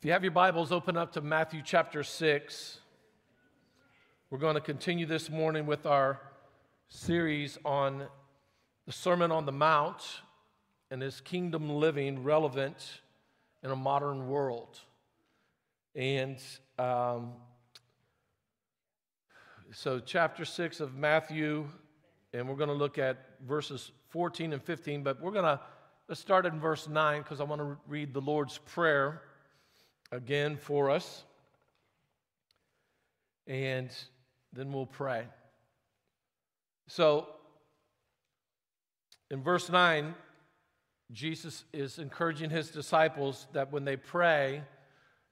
If you have your Bibles, open up to Matthew chapter 6. We're going to continue this morning with our series on the Sermon on the Mount and is kingdom living relevant in a modern world? And so chapter 6 of Matthew, and we're going to look at verses 14 and 15, but we're going to start in verse 9 because I want to read the Lord's Prayer again for us. And then we'll pray. So, in verse 9, Jesus is encouraging his disciples that when they pray,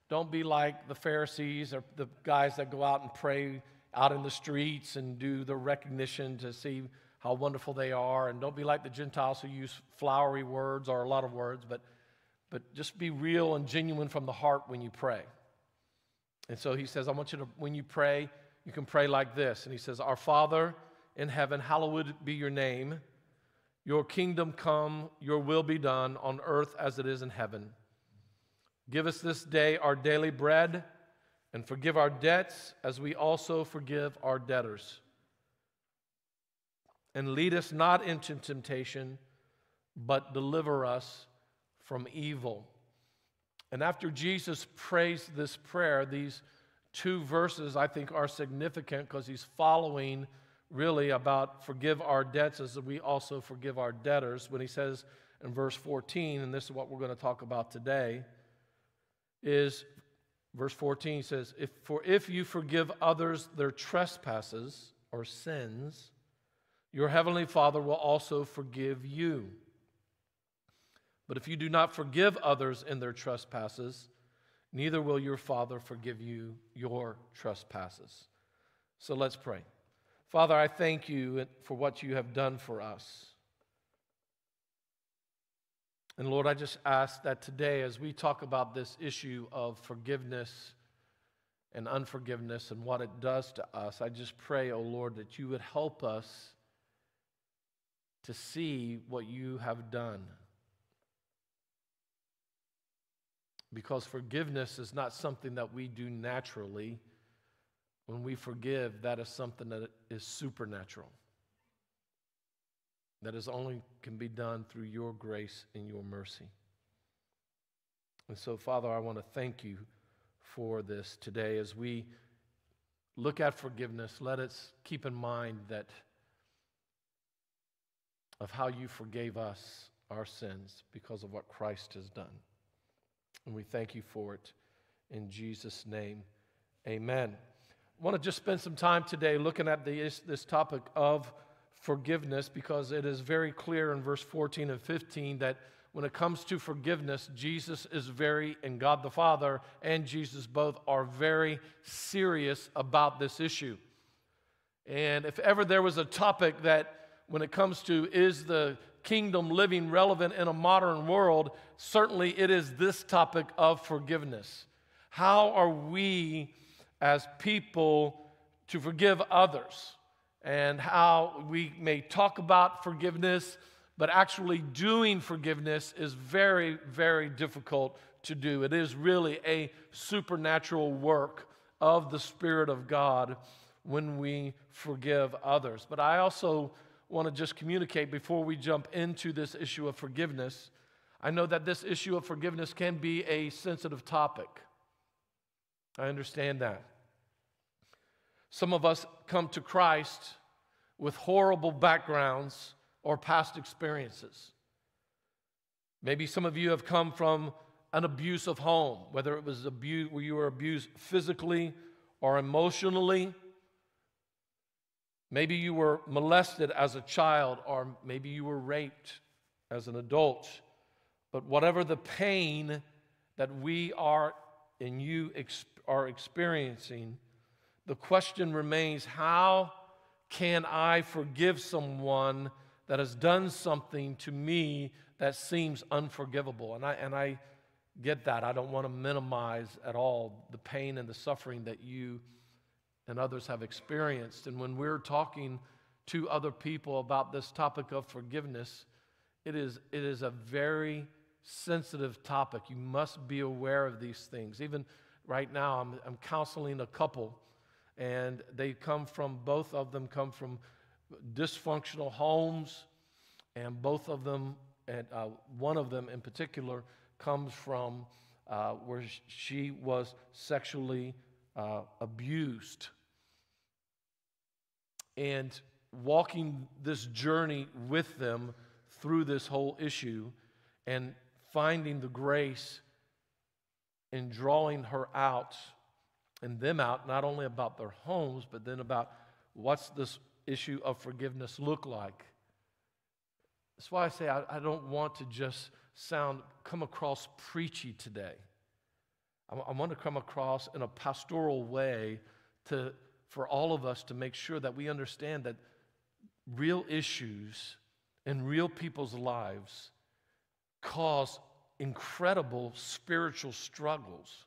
don't be like the Pharisees or the guys that go out and pray out in the streets and do the recognition to see how wonderful they are. And don't be like the Gentiles who use flowery words or a lot of words, but just be real and genuine from the heart when you pray. And so he says, I want you to, when you pray, you can pray like this. And he says, Our Father in heaven, hallowed be your name. Your kingdom come, your will be done on earth as it is in heaven. Give us this day our daily bread and forgive our debts as we also forgive our debtors. And lead us not into temptation, but deliver us from evil. And after Jesus prays this prayer, these two verses, I think, are significant because he's following really about forgive our debts as we also forgive our debtors. When he says in verse 14, and this is what we're going to talk about today, is verse 14 says, For if you forgive others their trespasses or sins, your heavenly Father will also forgive you. But if you do not forgive others in their trespasses, neither will your Father forgive you your trespasses. So let's pray. Father, I thank you for what you have done for us. And Lord, I just ask that today as we talk about this issue of forgiveness and unforgiveness and what it does to us, I just pray, oh Lord, that you would help us to see what you have done. Because forgiveness is not something that we do naturally. When we forgive, that is something that is supernatural. That is only can be done through your grace and your mercy. And so, Father, I want to thank you for this today. As we look at forgiveness, let us keep in mind that of how you forgave us our sins because of what Christ has done. And we thank you for it. In Jesus' name, amen. I want to just spend some time today looking at this topic of forgiveness because it is very clear in verse 14 and 15 that when it comes to forgiveness, Jesus is and God the Father and Jesus both are very serious about this issue. And if ever there was a topic that when it comes to is the kingdom living relevant in a modern world, certainly it is this topic of forgiveness. How are we as people to forgive others? And how we may talk about forgiveness, but actually doing forgiveness is very, very difficult to do. It is really a supernatural work of the Spirit of God when we forgive others. But I also want to just communicate before we jump into this issue of forgiveness. I know that this issue of forgiveness can be a sensitive topic. I understand that. Some of us come to Christ with horrible backgrounds or past experiences. Maybe some of you have come from an abusive home, whether it was abuse where you were abused physically or emotionally. Maybe you were molested as a child, or maybe you were raped as an adult. But whatever the pain that we are and you are experiencing, the question remains, how can I forgive someone that has done something to me that seems unforgivable? And I get that. I don't want to minimize at all the pain and the suffering that you and others have experienced. And when we're talking to other people about this topic of forgiveness, it is a very sensitive topic. You must be aware of these things. Even right now, I'm counseling a couple, and they come from, both of them come from dysfunctional homes, and both of them, and one of them in particular, comes from where she was sexually abused. And walking this journey with them through this whole issue and finding the grace in drawing her out and them out, not only about their homes, but then about what's this issue of forgiveness look like. That's why I say I don't want to just come across preachy today. I want to come across in a pastoral way for all of us to make sure that we understand that real issues in real people's lives cause incredible spiritual struggles.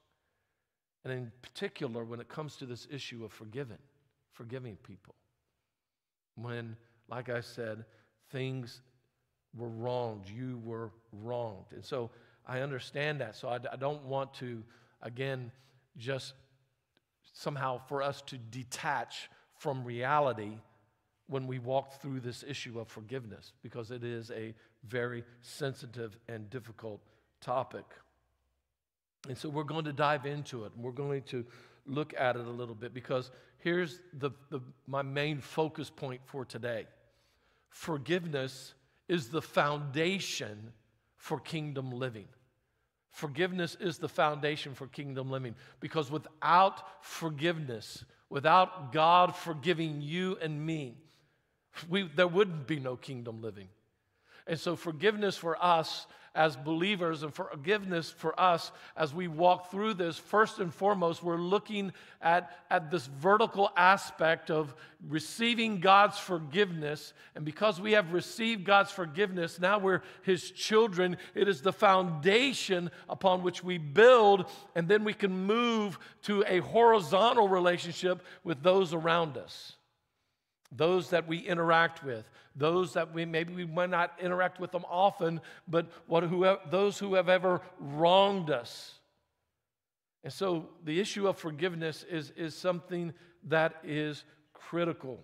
And in particular, when it comes to this issue of forgiving people. When, like I said, things were wronged, you were wronged. And so I understand that. So I don't want to, again, just somehow for us to detach from reality when we walk through this issue of forgiveness, because it is a very sensitive and difficult topic. And so we're going to dive into it, and we're going to look at it a little bit, because here's my main focus point for today. Forgiveness is the foundation for kingdom living. Forgiveness is the foundation for kingdom living, because without forgiveness, without God forgiving you and me, there wouldn't be no kingdom living. And so forgiveness for us as believers and forgiveness for us as we walk through this, first and foremost, we're looking at this vertical aspect of receiving God's forgiveness. And because we have received God's forgiveness, now we're His children. It is the foundation upon which we build, and then we can move to a horizontal relationship with those around us. Those that we interact with, those that we might not interact with them often, but those who have ever wronged us. And so the issue of forgiveness is something that is critical.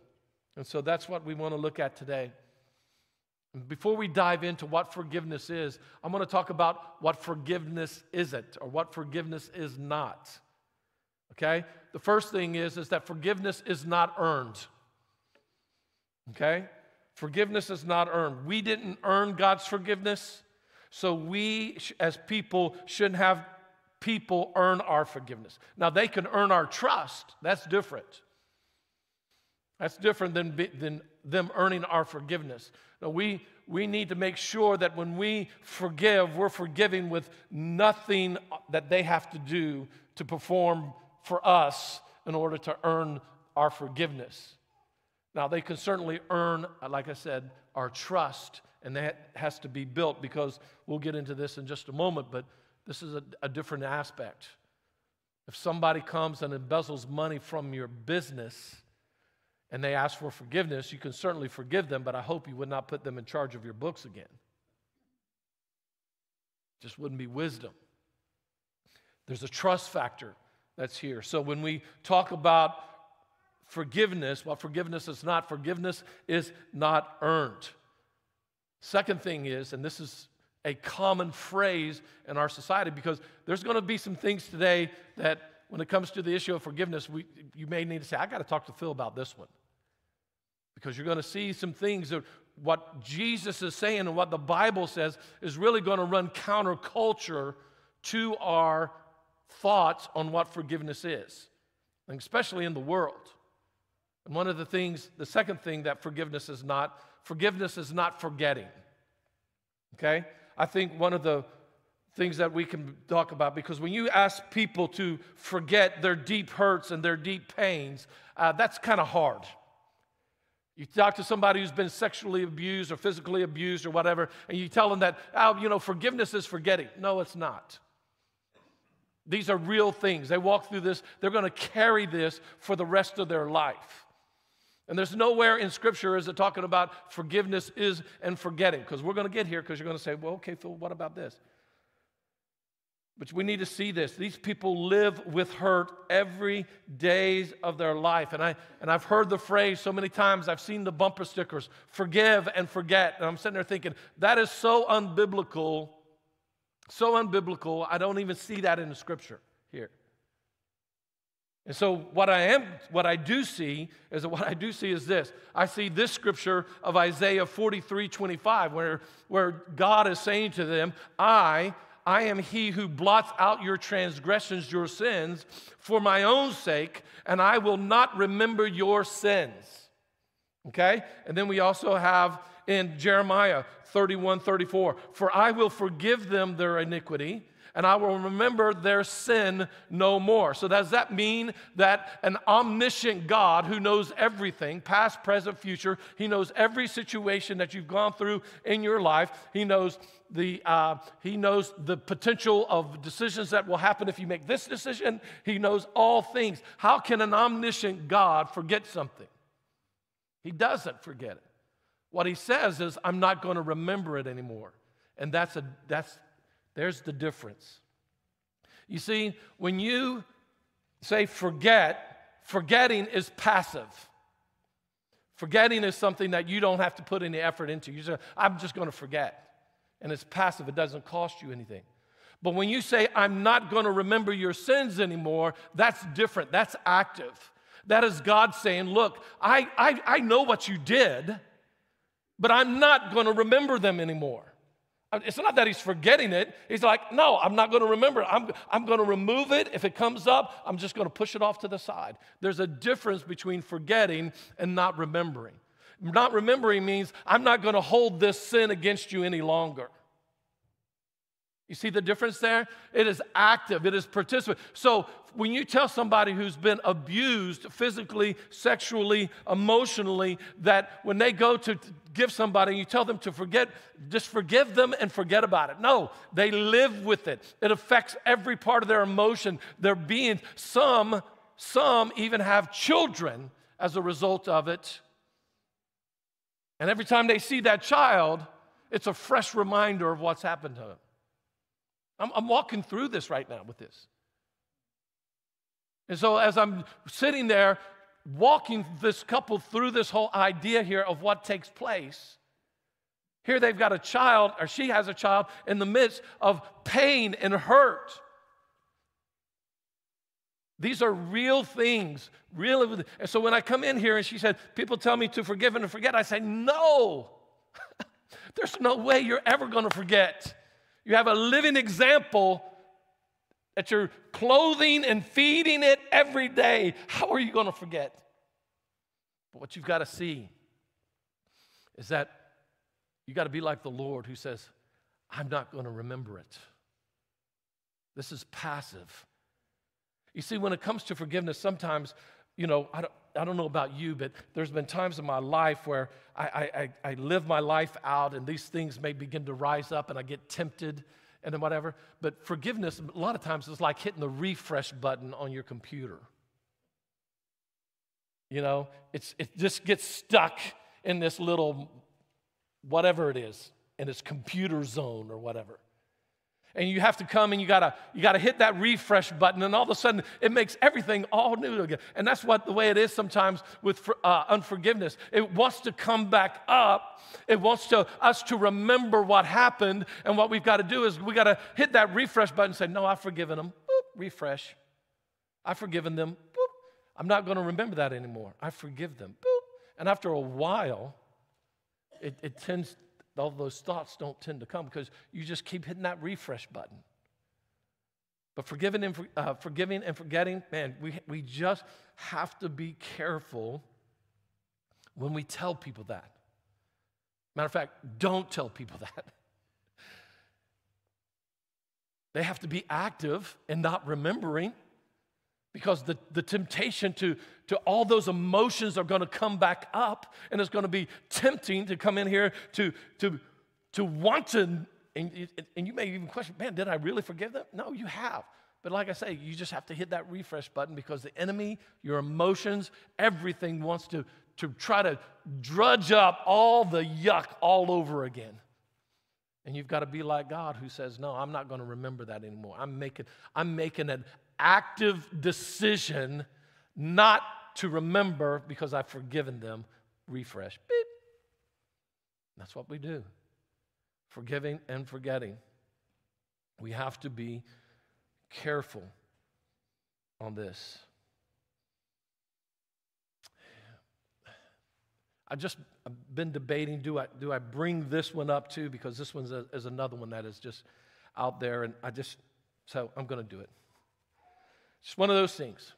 And so that's what we want to look at today. Before we dive into what forgiveness is, I'm going to talk about what forgiveness isn't or what forgiveness is not. Okay? The first thing is that forgiveness is not earned. Okay? Forgiveness is not earned. We didn't earn God's forgiveness, so we as people shouldn't have people earn our forgiveness. Now, they can earn our trust. That's different. That's different than them earning our forgiveness. Now, we need to make sure that when we forgive, we're forgiving with nothing that they have to do to perform for us in order to earn our forgiveness. Now, they can certainly earn, like I said, our trust, and that has to be built, because we'll get into this in just a moment, but this is a different aspect. If somebody comes and embezzles money from your business and they ask for forgiveness, you can certainly forgive them, but I hope you would not put them in charge of your books again. Just wouldn't be wisdom. There's a trust factor that's here. So when we talk about forgiveness, well, forgiveness is not earned. Second thing is, and this is a common phrase in our society, because there's going to be some things today that when it comes to the issue of forgiveness, you may need to say, I got to talk to Phil about this one. Because you're going to see some things that what Jesus is saying and what the Bible says is really going to run counterculture to our thoughts on what forgiveness is, and especially in the world. And one of the things, the second thing that forgiveness is not forgetting, okay? I think one of the things that we can talk about, because when you ask people to forget their deep hurts and their deep pains, that's kind of hard. You talk to somebody who's been sexually abused or physically abused or whatever, and you tell them that, oh, you know, forgiveness is forgetting. No, it's not. These are real things. They walk through this. They're going to carry this for the rest of their life. And there's nowhere in Scripture is it talking about forgiveness is and forgetting, because we're going to get here, because you're going to say, well, okay, Phil, what about this? But we need to see this. These people live with hurt every day of their life. And I've heard the phrase so many times. I've seen the bumper stickers, forgive and forget. And I'm sitting there thinking, that is so unbiblical, so unbiblical. I don't even see that in the Scripture here. And so what I do see is this. I see this scripture of Isaiah 43:25, where God is saying to them, I am he who blots out your transgressions, your sins, for my own sake, and I will not remember your sins. Okay? And then we also have in Jeremiah 31:34, for I will forgive them their iniquity, and I will remember their sin no more. So does that mean that an omniscient God who knows everything, past, present, future, he knows every situation that you've gone through in your life, he knows the potential of decisions that will happen if you make this decision, he knows all things. How can an omniscient God forget something? He doesn't forget it. What he says is, I'm not going to remember it anymore. And there's the difference. You see, when you say forget, forgetting is passive. Forgetting is something that you don't have to put any effort into. You say, I'm just going to forget. And it's passive. It doesn't cost you anything. But when you say, I'm not going to remember your sins anymore, that's different. That's active. That is God saying, look, I know what you did, but I'm not going to remember them anymore. It's not that he's forgetting it. He's like, no, I'm not going to remember it. I'm going to remove it. If it comes up, I'm just going to push it off to the side. There's a difference between forgetting and not remembering. Not remembering means I'm not going to hold this sin against you any longer. You see the difference there? It is active. It is participative. So when you tell somebody who's been abused physically, sexually, emotionally, that when they go to give somebody, you tell them to forget, just forgive them and forget about it. No, they live with it. It affects every part of their emotion, their being. Some even have children as a result of it. And every time they see that child, it's a fresh reminder of what's happened to them. I'm walking through this right now with this. And so as I'm sitting there walking this couple through this whole idea here of what takes place, here they've got a child, or she has a child, in the midst of pain and hurt. These are real things. Real. And so when I come in here and she said, people tell me to forgive and to forget, I say, no. There's no way you're ever going to forget. You have a living example that you're clothing and feeding it every day. How are you going to forget? But what you've got to see is that you've got to be like the Lord who says, I'm not going to remember it. This is passive. You see, when it comes to forgiveness, sometimes, you know, I don't know about you, but there's been times in my life where I live my life out and these things may begin to rise up and I get tempted and then whatever. But forgiveness, a lot of times, is like hitting the refresh button on your computer. You know, it just gets stuck in this little whatever it is, in its computer zone or whatever. And you have to come and you gotta hit that refresh button, and all of a sudden it makes everything all new again. And that's the way it is sometimes with unforgiveness. It wants to come back up. It wants us to remember what happened, and what we've got to do is we got to hit that refresh button and say, no, I've forgiven them. Boop, refresh. I've forgiven them. Boop. I'm not going to remember that anymore. I forgive them. Boop. And after a while, it tends to, all those thoughts don't tend to come because you just keep hitting that refresh button. But forgiving and forgetting, man, we just have to be careful when we tell people that. Matter of fact, don't tell people that. They have to be active in not remembering, because the temptation to all those emotions are going to come back up, and it's going to be tempting to come in here to want to, and you may even question, man, did I really forgive them? No, you have. But like I say, you just have to hit that refresh button, because the enemy, your emotions, everything wants to try to drudge up all the yuck all over again. And you've got to be like God, who says, no, I'm not going to remember that anymore. I'm making an active decision not to remember because I've forgiven them. Refresh. Beep. That's what we do. Forgiving and forgetting. We have to be careful on this. I've been debating, do I bring this one up too? Because this one is another one that is just out there, and so I'm going to do it. It's one of those things.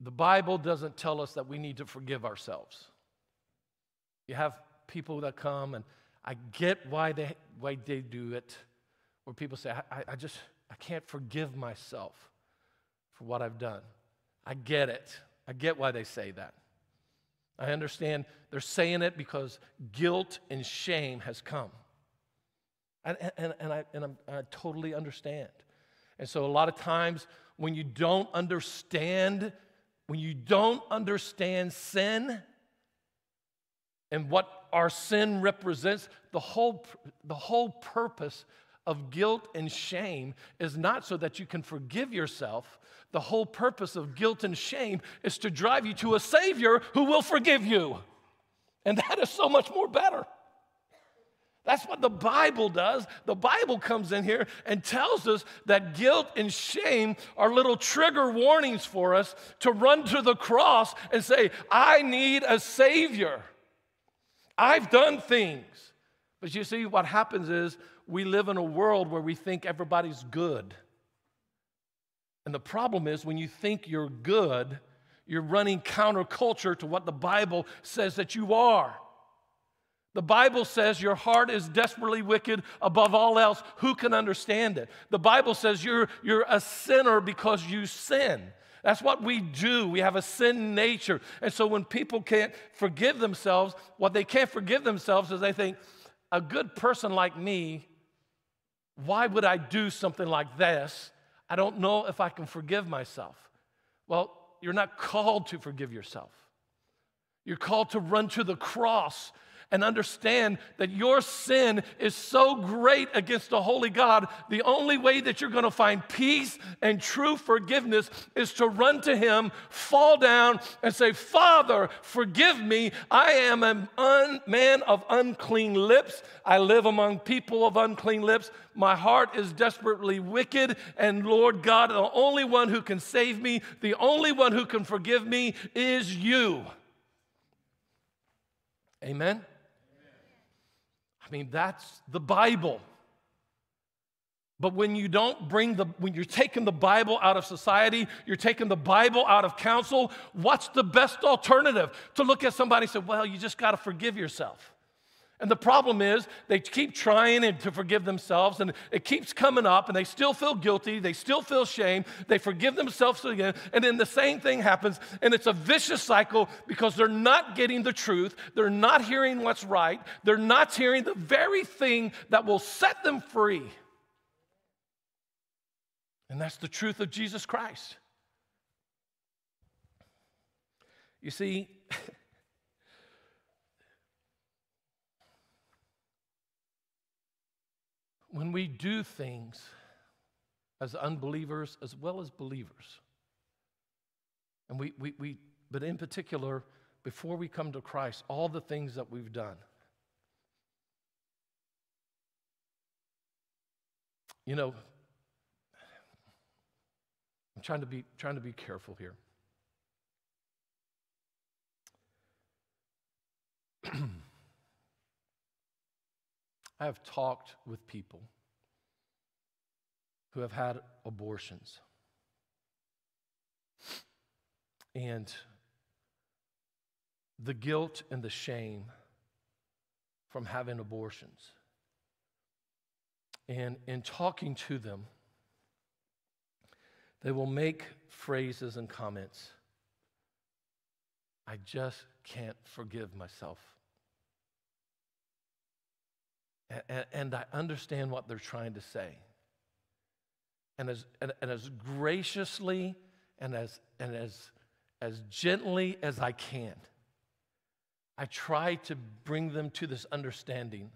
The Bible doesn't tell us that we need to forgive ourselves. You have people that come, and I get why they do it, where people say, I can't forgive myself for what I've done. I get it. I get why they say that. I understand they're saying it because guilt and shame has come. And I totally understand. And so a lot of times when you don't understand sin and what our sin represents, the whole purpose of guilt and shame is not so that you can forgive yourself. The whole purpose of guilt and shame is to drive you to a Savior who will forgive you. And that is so much more better. That's what the Bible does. The Bible comes in here and tells us that guilt and shame are little trigger warnings for us to run to the cross and say, I need a Savior. I've done things. But you see, what happens is we live in a world where we think everybody's good. And the problem is, when you think you're good, you're running counterculture to what the Bible says that you are. The Bible says your heart is desperately wicked above all else. Who can understand it? The Bible says you're a sinner because you sin. That's what we do. We have a sin nature. And so when people can't forgive themselves, what they can't forgive themselves is they think, a good person like me, why would I do something like this? I don't know if I can forgive myself. Well, you're not called to forgive yourself. You're called to run to the cross and understand that your sin is so great against the holy God. The only way that you're going to find peace and true forgiveness is to run to Him, fall down, and say, Father, forgive me. I am a man of unclean lips. I live among people of unclean lips. My heart is desperately wicked, and Lord God, the only one who can save me, the only one who can forgive me is You. Amen? I mean, that's the Bible. But when you're taking the Bible out of society, you're taking the Bible out of counsel, what's the best alternative? To look at somebody and say, well, you just got to forgive yourself. And the problem is they keep trying to forgive themselves, and it keeps coming up, and they still feel guilty. They still feel shame. They forgive themselves again, and then the same thing happens, and it's a vicious cycle because they're not getting the truth. They're not hearing what's right. They're not hearing the very thing that will set them free, and that's the truth of Jesus Christ. You see, when we do things as unbelievers as well as believers, and but in particular, before we come to Christ, all the things that we've done. You know, I'm trying to be careful here. I have talked with people who have had abortions. And the guilt and the shame from having abortions. And in talking to them, they will make phrases and comments. I just can't forgive myself. And I understand what they're trying to say. And as graciously and as gently as I can, I try to bring them to this understanding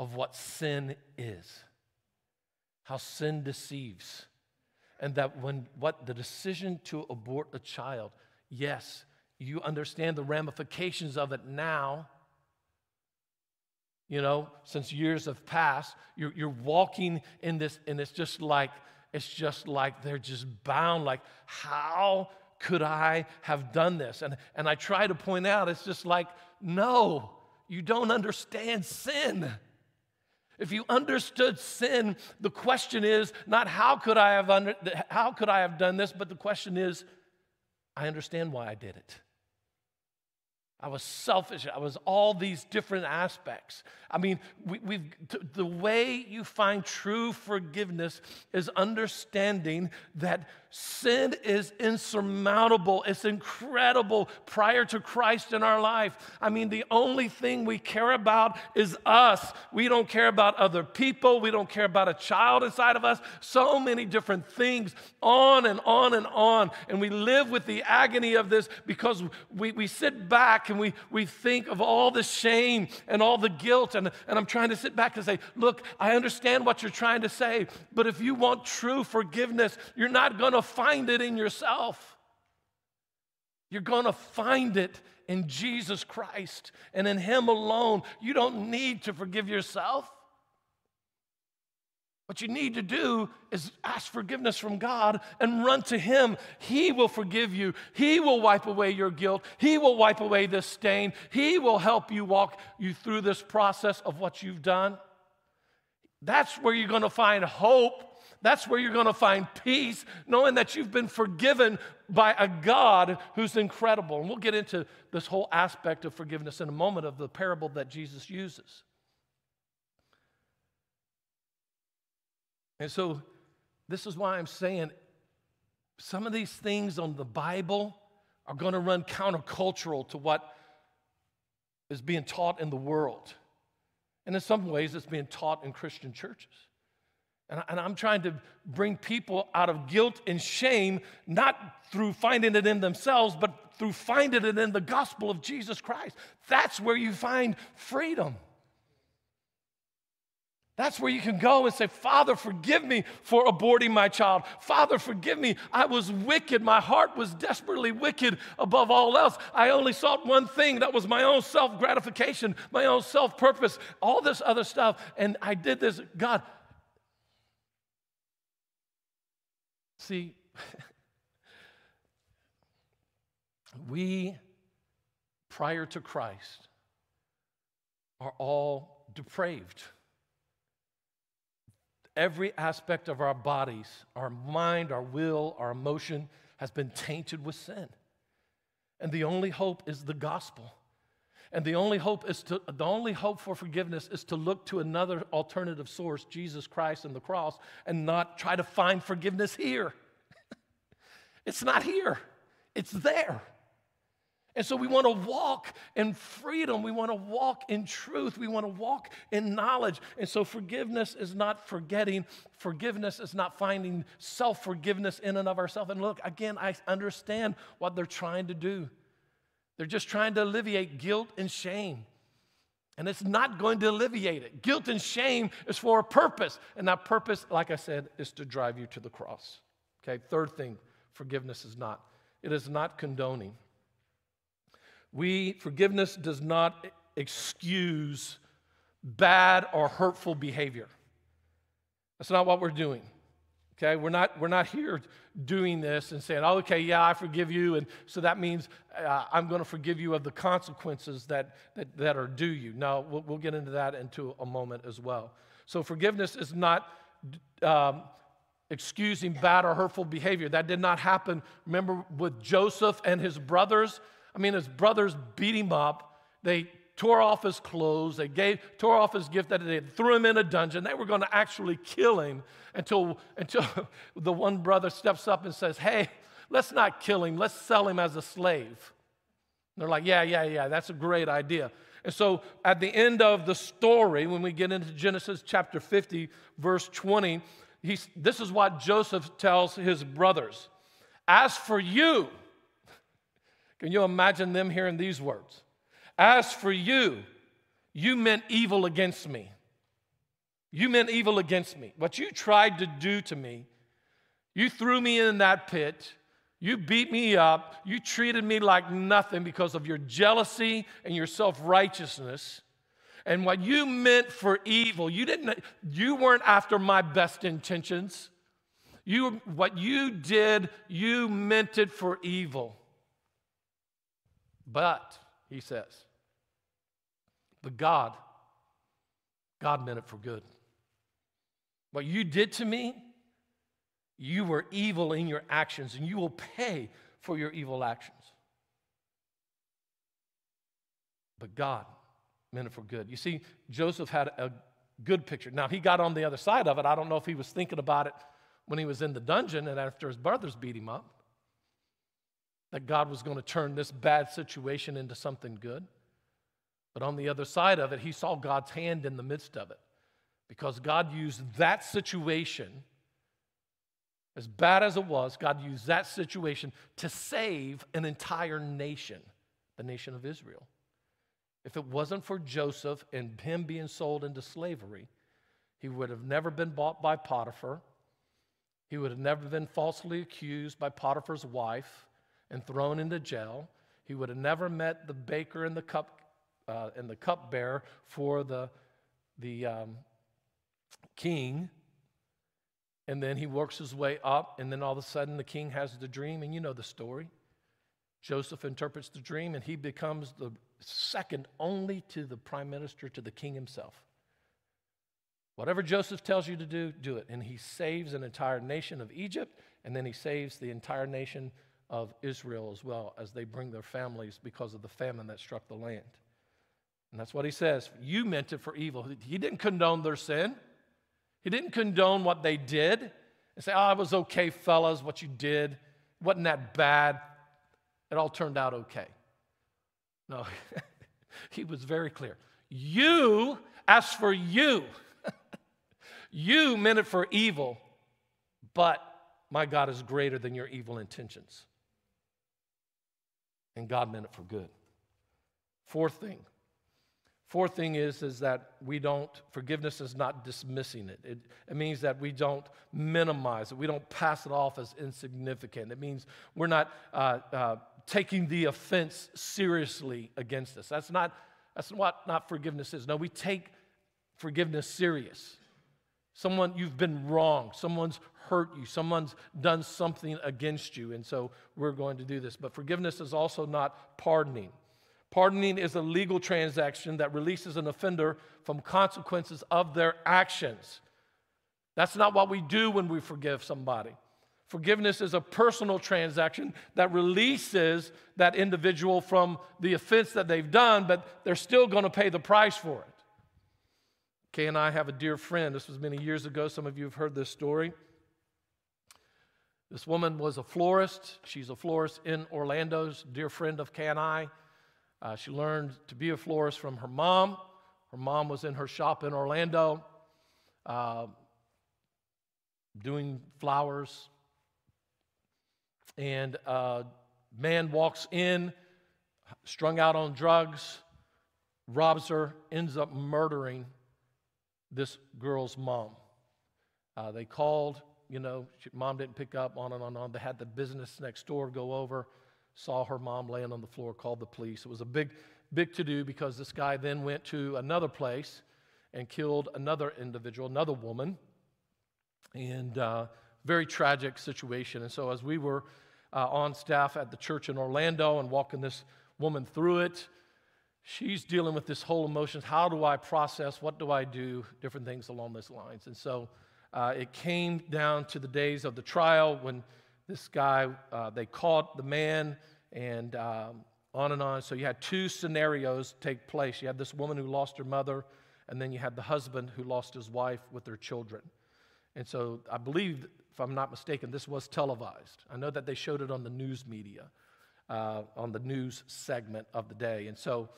of what sin is, how sin deceives, and that when what the decision to abort a child, yes, you understand the ramifications of it now. You know, since years have passed, you're walking in this, and it's just like they're just bound. Like, how could I have done this? And I try to point out, it's just like, no, you don't understand sin. If you understood sin, the question is not how could I have done this, but the question is, I understand why I did it. I was selfish. I was all these different aspects. I mean, the way you find true forgiveness is understanding that sin is insurmountable. It's incredible prior to Christ in our life. I mean, the only thing we care about is us. We don't care about other people. We don't care about a child inside of us. So many different things, on and on and on. And we live with the agony of this because we sit back and we think of all the shame and all the guilt. And I'm trying to sit back and say, look, I understand what you're trying to say, but if you want true forgiveness, you're not going to find it in yourself. You're going to find it in Jesus Christ and in Him alone. You don't need to forgive yourself. What you need to do is ask forgiveness from God and run to Him. He will forgive you. He will wipe away your guilt. He will wipe away this stain. He will help you walk you through this process of what you've done. That's where you're going to find hope. That's where you're going to find peace, knowing that you've been forgiven by a God who's incredible. And we'll get into this whole aspect of forgiveness in a moment of the parable that Jesus uses. And so this is why I'm saying some of these things on the Bible are going to run countercultural to what is being taught in the world. And in some ways, it's being taught in Christian churches. And I'm trying to bring people out of guilt and shame, not through finding it in themselves, but through finding it in the gospel of Jesus Christ. That's where you find freedom. That's where you can go and say, Father, forgive me for aborting my child. Father, forgive me. I was wicked. My heart was desperately wicked above all else. I only sought one thing. That was my own self-gratification, my own self-purpose, all this other stuff. And I did this. God, see, we, prior to Christ, are all depraved. Every aspect of our bodies, our mind, our will, our emotion has been tainted with sin. And the only hope is the gospel. And the only hope for forgiveness is to look to another alternative source, Jesus Christ and the cross, and not try to find forgiveness here. It's not here. It's there. And so we want to walk in freedom. We want to walk in truth. We want to walk in knowledge. And so forgiveness is not forgetting. Forgiveness is not finding self-forgiveness in and of ourselves. And look, again, I understand what they're trying to do. They're just trying to alleviate guilt and shame. And it's not going to alleviate it. Guilt and shame is for a purpose. And that purpose, like I said, is to drive you to the cross. Okay, third thing, forgiveness is not. It is not condoning. Forgiveness does not excuse bad or hurtful behavior. That's not what we're doing. Okay, we're not here doing this and saying, oh, okay, yeah, I forgive you, and so that means I'm going to forgive you of the consequences that are due you. Now, we'll get into that into a moment as well. So forgiveness is not excusing bad or hurtful behavior. That did not happen, remember, with Joseph and his brothers. I mean, his brothers beat him up. They tore off his clothes, tore off his gift that they threw him in a dungeon. They were going to actually kill him until the one brother steps up and says, hey, let's not kill him, let's sell him as a slave. And they're like, yeah, that's a great idea. And so at the end of the story, when we get into Genesis chapter 50, verse 20, this is what Joseph tells his brothers. As for you, can you imagine them hearing these words? As for you, you meant evil against me, You meant evil against me. What you tried to do to me, you threw me in that pit. You beat me up. You treated me like nothing because of your jealousy and your self-righteousness. And what you meant for evil, you weren't after my best intentions. What you did, you meant it for evil. But, he says, but God meant it for good. What you did to me, you were evil in your actions, and you will pay for your evil actions. But God meant it for good. You see, Joseph had a good picture. Now, he got on the other side of it. I don't know if he was thinking about it when he was in the dungeon and after his brothers beat him up, that God was going to turn this bad situation into something good. But on the other side of it, he saw God's hand in the midst of it, because God used that situation, as bad as it was, God used that situation to save an entire nation, the nation of Israel. If it wasn't for Joseph and him being sold into slavery, he would have never been bought by Potiphar. He would have never been falsely accused by Potiphar's wife and thrown into jail. He would have never met the baker and the cupbearer for the king. And then he works his way up, and then all of a sudden the king has the dream, and you know the story. Joseph interprets the dream, and he becomes the second only to the prime minister, to the king himself. Whatever Joseph tells you to do, do it. And he saves an entire nation of Egypt, and then he saves the entire nation of Israel as well, as they bring their families because of the famine that struck the land. And that's what he says. You meant it for evil. He didn't condone their sin. He didn't condone what they did and say, oh, it was okay, fellas, what you did. It wasn't that bad. It all turned out okay. No, he was very clear. You, as for you, you meant it for evil, but my God is greater than your evil intentions. And God meant it for good. Fourth thing is that we don't, forgiveness is not dismissing it. It means that we don't minimize it. We don't pass it off as insignificant. It means we're not taking the offense seriously against us. That's not forgiveness is. No, we take forgiveness serious. Someone, you've been wronged. Someone's hurt you. Someone's done something against you. And so we're going to do this. But forgiveness is also not pardoning. Pardoning is a legal transaction that releases an offender from consequences of their actions. That's not what we do when we forgive somebody. Forgiveness is a personal transaction that releases that individual from the offense that they've done, but they're still going to pay the price for it. Kay and I have a dear friend. This was many years ago. Some of you have heard this story. This woman was a florist. She's a florist in Orlando, dear friend of Kay and I. She learned to be a florist from her mom. Her mom was in her shop in Orlando doing flowers. And a man walks in, strung out on drugs, robs her, ends up murdering this girl's mom. They called, mom didn't pick up, on and on and on. They had the business next door go over. Saw her mom laying on the floor, called the police. It was a big, big to-do because this guy then went to another place and killed another individual, another woman, and very tragic situation. And so as we were on staff at the church in Orlando and walking this woman through it, she's dealing with this whole emotions. How do I process? What do I do? Different things along those lines. And so it came down to the days of the trial when this guy, they caught the man, and on and on. So you had two scenarios take place. You had this woman who lost her mother, and then you had the husband who lost his wife with their children. And so I believe, if I'm not mistaken, this was televised. I know that they showed it on the news media, on the news segment of the day. And so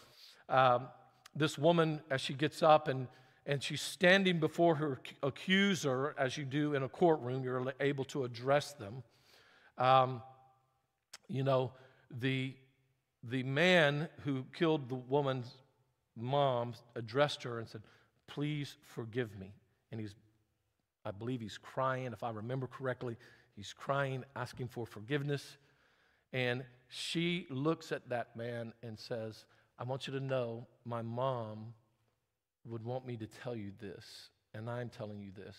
this woman, as she gets up and she's standing before her accuser, as you do in a courtroom, you're able to address them. The man who killed the woman's mom addressed her and said, "Please forgive me." and I believe he's crying. If I remember correctly, he's crying, asking for forgiveness. And she looks at that man and says, I want you to know my mom would want me to tell you this, and I'm telling you this,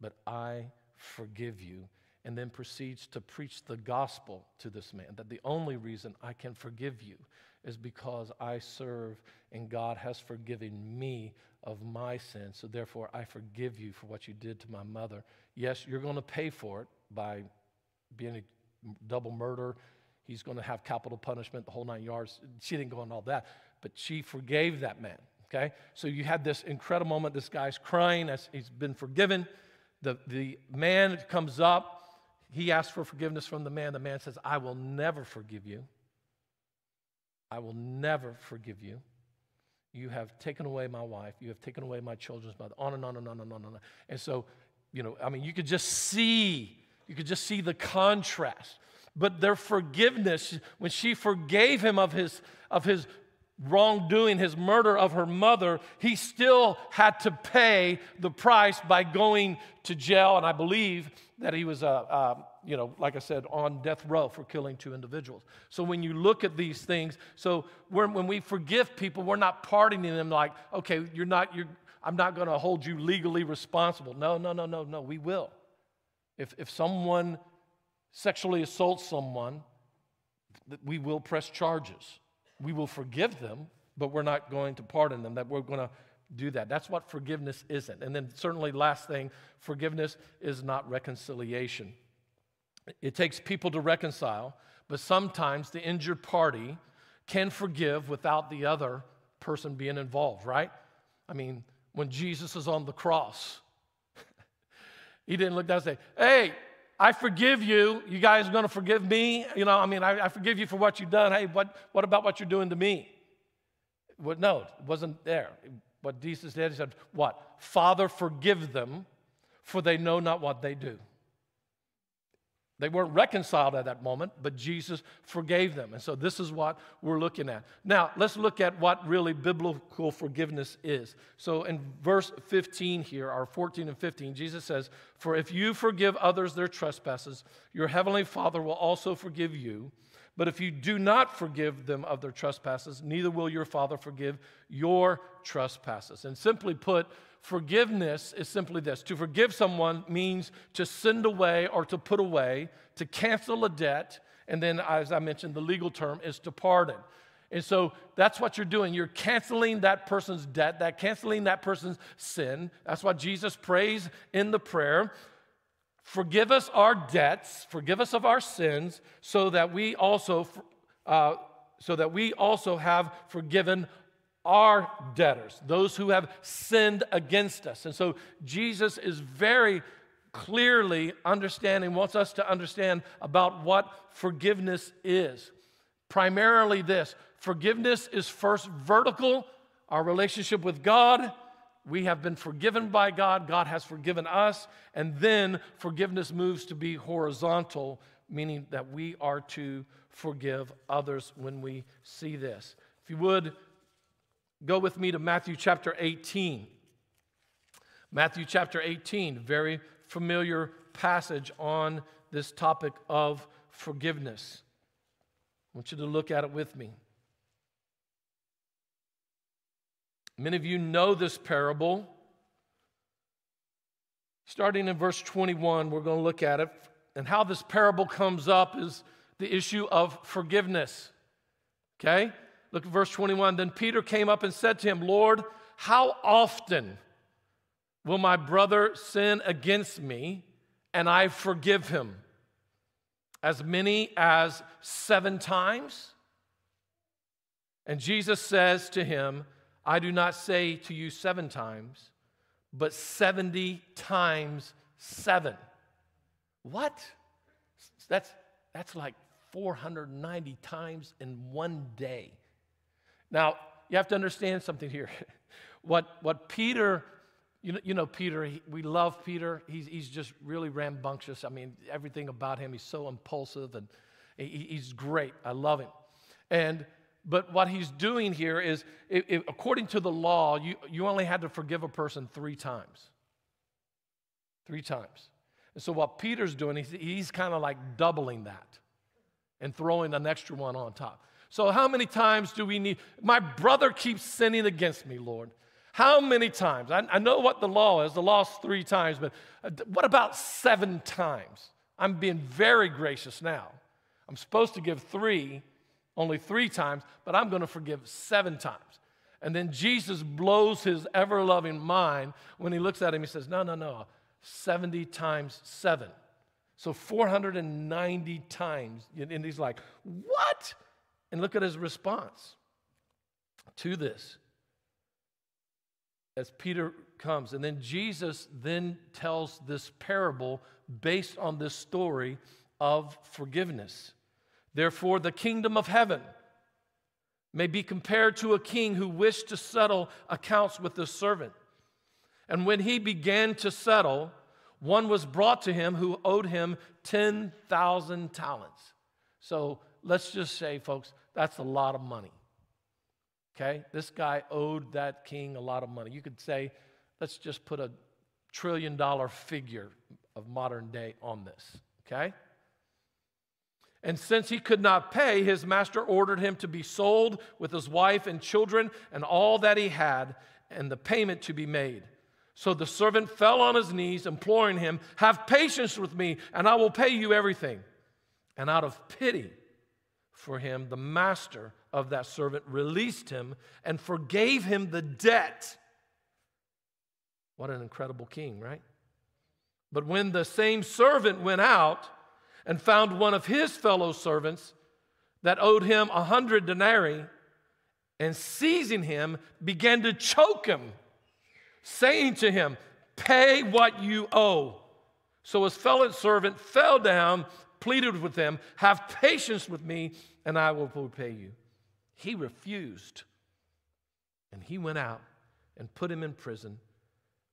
but I forgive you. And then proceeds to preach the gospel to this man, that the only reason I can forgive you is because I serve and God has forgiven me of my sin. So therefore, I forgive you for what you did to my mother. Yes, you're going to pay for it by being a double murder. He's going to have capital punishment, the whole nine yards. She didn't go on all that, but she forgave that man, okay? So you had this incredible moment. This guy's crying as he's been forgiven. The man comes up. He asks for forgiveness from the man. The man says, I will never forgive you. I will never forgive you. You have taken away my wife. You have taken away my children's mother. On and on and on and on and on. And so, you could just see the contrast. But their forgiveness, when she forgave him of his wrongdoing, his murder of her mother, he still had to pay the price by going to jail. And I believe that he was, like I said, on death row for killing two individuals. So when you look at these things, when we forgive people, we're not pardoning them like, okay, I'm not going to hold you legally responsible. No, we will. If someone sexually assaults someone, we will press charges. We will forgive them, but we're not going to pardon them, that we're going to do that. That's what forgiveness isn't. And then certainly last thing, forgiveness is not reconciliation. It takes people to reconcile, but sometimes the injured party can forgive without the other person being involved, right? I mean, when Jesus was on the cross, he didn't look down and say, hey, I forgive you. You guys are going to forgive me? I forgive you for what you've done. Hey, what about what you're doing to me? Well, no, it wasn't there. What Jesus did, he said, what? Father, forgive them, for they know not what they do. They weren't reconciled at that moment, but Jesus forgave them. And so this is what we're looking at. Now, let's look at what really biblical forgiveness is. So in verse 15 here, or 14 and 15, Jesus says, for if you forgive others their trespasses, your heavenly Father will also forgive you. But if you do not forgive them of their trespasses, neither will your Father forgive your trespasses. And simply put, forgiveness is simply this. To forgive someone means to send away or to put away, to cancel a debt, and then, as I mentioned, the legal term is to pardon. And so that's what you're doing. You're canceling that person's debt, canceling that person's sin. That's why Jesus prays in the prayer, forgive us our debts, forgive us of our sins, so that we also have forgiven our debtors, those who have sinned against us. And so Jesus is very clearly understanding, wants us to understand about what forgiveness is. Primarily this, forgiveness is first vertical, our relationship with God. We have been forgiven by God. God has forgiven us. And then forgiveness moves to be horizontal, meaning that we are to forgive others when we see this. If you would, go with me to Matthew chapter 18. Matthew chapter 18, very familiar passage on this topic of forgiveness. I want you to look at it with me. Many of you know this parable. Starting in verse 21, we're going to look at it. And how this parable comes up is the issue of forgiveness. Okay? Look at verse 21. Then Peter came up and said to him, Lord, how often will my brother sin against me and I forgive him? As many as 7 times? And Jesus says to him, I do not say to you 7 times, but 70 times 7. What? That's like 490 times in one day. Now, you have to understand something here. What Peter, Peter, we love Peter. He's just really rambunctious. I mean, everything about him, he's so impulsive, and he's great. I love him. But what he's doing here is, according to the law, you only had to forgive a person 3 times. Three times. And so what Peter's doing, he's kind of like doubling that and throwing an extra one on top. So how many times do we need, my brother keeps sinning against me, Lord. How many times? I know what the law is. The law's 3 times, but what about 7 times? I'm being very gracious now. I'm supposed to give 3, only 3 times, but I'm going to forgive 7 times. And then Jesus blows his ever-loving mind when he looks at him. He says, no, no, no, 70 times 7. So 490 times. And he's like, what? And look at his response to this as Peter comes. And then Jesus then tells this parable based on this story of forgiveness. Therefore, the kingdom of heaven may be compared to a king who wished to settle accounts with his servant. And when he began to settle, one was brought to him who owed him 10,000 talents. So let's just say, folks, that's a lot of money. Okay? This guy owed that king a lot of money. You could say, let's just put a $1 trillion figure of modern day on this. Okay? And since he could not pay, his master ordered him to be sold with his wife and children and all that he had, and the payment to be made. So the servant fell on his knees, imploring him, "Have patience with me, and I will pay you everything." And out of pity for him, the master of that servant released him and forgave him the debt. What an incredible king, right? But when the same servant went out and found one of his fellow servants that owed him 100 denarii, and seizing him, began to choke him, saying to him, "Pay what you owe." So his fellow servant fell down, pleaded with him, "Have patience with me, and I will repay you." He refused, and he went out and put him in prison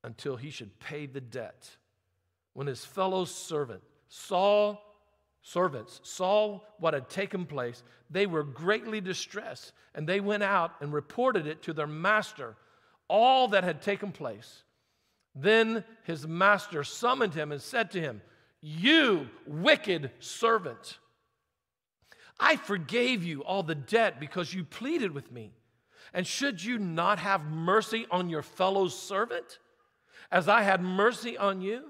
until he should pay the debt. When his fellow servants saw what had taken place, they were greatly distressed, and they went out and reported it to their master, all that had taken place. Then his master summoned him and said to him, "You wicked servant, I forgave you all the debt because you pleaded with me. And should you not have mercy on your fellow servant, as I had mercy on you?"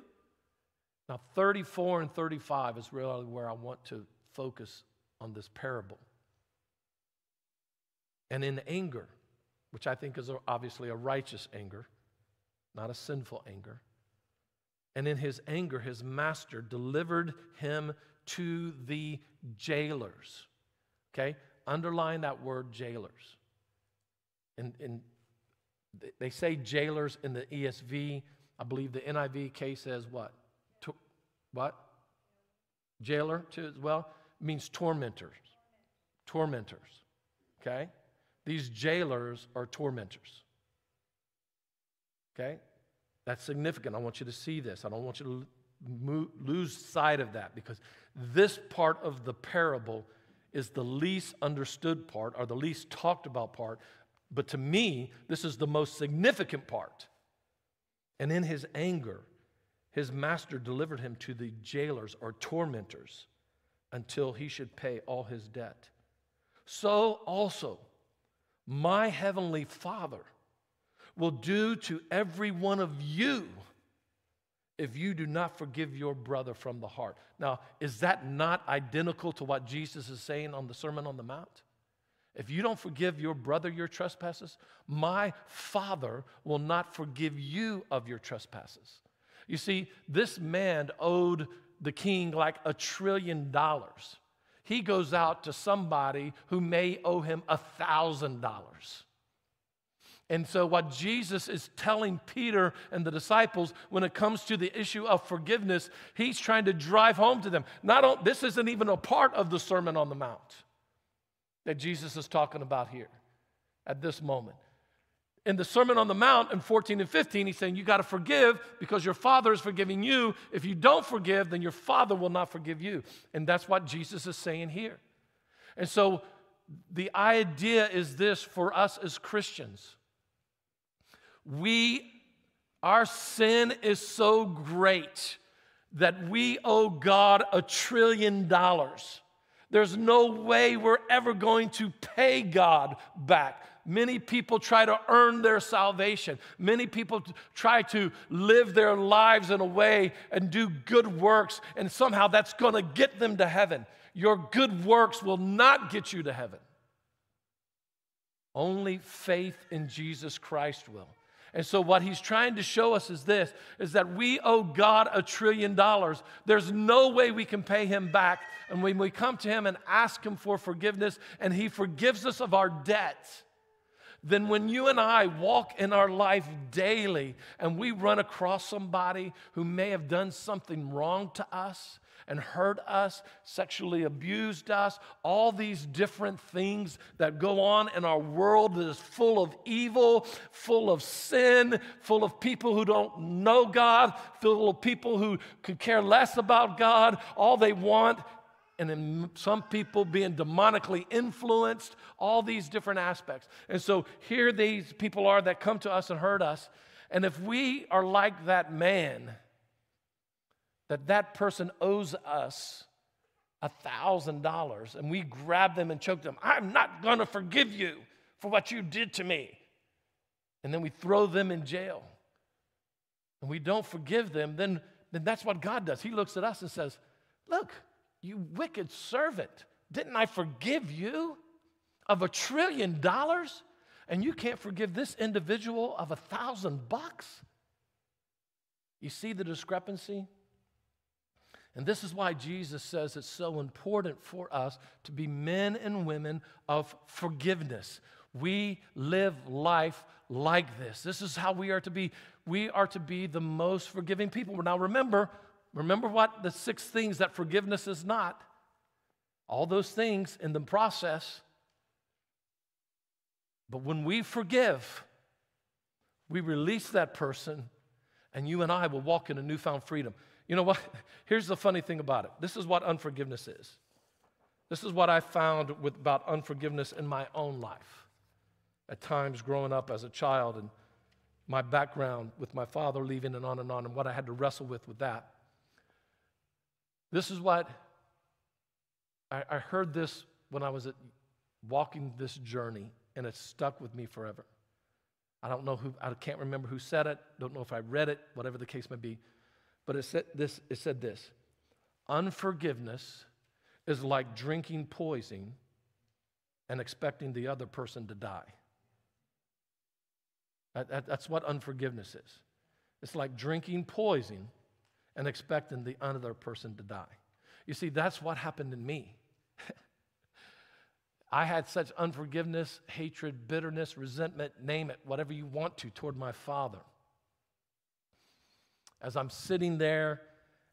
Now, 34 and 35 is really where I want to focus on this parable. And in anger, which I think is obviously a righteous anger, not a sinful anger. And in his anger, his master delivered him to the jailers. Okay? Underline that word, jailers. And they say jailers in the ESV. I believe the NIV says what? What? Jailer, too, as well, means tormentors. Tormentors, okay? These jailers are tormentors, okay? That's significant. I want you to see this. I don't want you to lose sight of that, because this part of the parable is the least understood part, or the least talked about part, but to me, this is the most significant part. And in his anger, his master delivered him to the jailers or tormentors until he should pay all his debt. So also, my heavenly Father will do to every one of you if you do not forgive your brother from the heart. Now, is that not identical to what Jesus is saying on the Sermon on the Mount? If you don't forgive your brother your trespasses, my Father will not forgive you of your trespasses. You see, this man owed the king like $1 trillion. He goes out to somebody who may owe him $1,000. And so what Jesus is telling Peter and the disciples when it comes to the issue of forgiveness, he's trying to drive home to them. This isn't even a part of the Sermon on the Mount that Jesus is talking about here at this moment. In the Sermon on the Mount in 14 and 15, he's saying you got to forgive because your Father is forgiving you. If you don't forgive, then your Father will not forgive you. And that's what Jesus is saying here. And so the idea is this for us as Christians. We Our sin is so great that we owe God $1 trillion. There's no way we're ever going to pay God back. Many people try to earn their salvation. Many people try to live their lives in a way and do good works, and somehow that's going to get them to heaven. Your good works will not get you to heaven. Only faith in Jesus Christ will. And so what he's trying to show us is this, is that we owe God $1 trillion. There's no way we can pay him back. And when we come to him and ask him for forgiveness, and he forgives us of our debts, then when you and I walk in our life daily and we run across somebody who may have done something wrong to us and hurt us, sexually abused us, all these different things that go on in our world that is full of evil, full of sin, full of people who don't know God, full of people who could care less about God, all they want, and then some people being demonically influenced, all these different aspects. And so here these people are that come to us and hurt us. And if we are like that man, that person owes us $1,000, and we grab them and choke them, I'm not going to forgive you for what you did to me. And then we throw them in jail. And we don't forgive them, then that's what God does. He looks at us and says, look, you wicked servant, didn't I forgive you of $1 trillion? And you can't forgive this individual of $1,000? You see the discrepancy? And this is why Jesus says it's so important for us to be men and women of forgiveness. We live life like this. This is how we are to be. We are to be the most forgiving people. Now remember what the 6 things that forgiveness is not. All those things in the process. But when we forgive, we release that person, and you and I will walk in a newfound freedom. You know what? Here's the funny thing about it. This is what unforgiveness is. This is what I found about unforgiveness in my own life. At times growing up as a child and my background with my father leaving and on and what I had to wrestle with that. This is what, I heard this when I was walking this journey, and it stuck with me forever. I can't remember who said it, don't know if I read it, whatever the case may be, but it said this, unforgiveness is like drinking poison and expecting the other person to die. That's what unforgiveness is. It's like drinking poison and expecting the other person to die. You see, that's what happened in me. I had such unforgiveness, hatred, bitterness, resentment, name it, whatever you want to, toward my father. As I'm sitting there